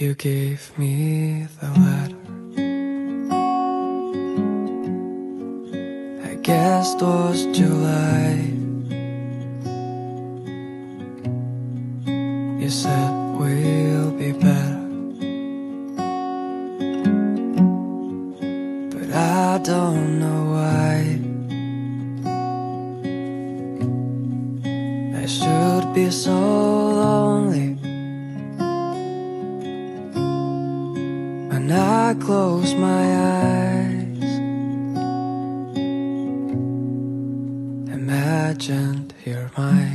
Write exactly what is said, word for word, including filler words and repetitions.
You gave me the letter. I guess it was July. You said we'll be better, but I don't know why I should be so lonely. When I close my eyes, imagined you're mine.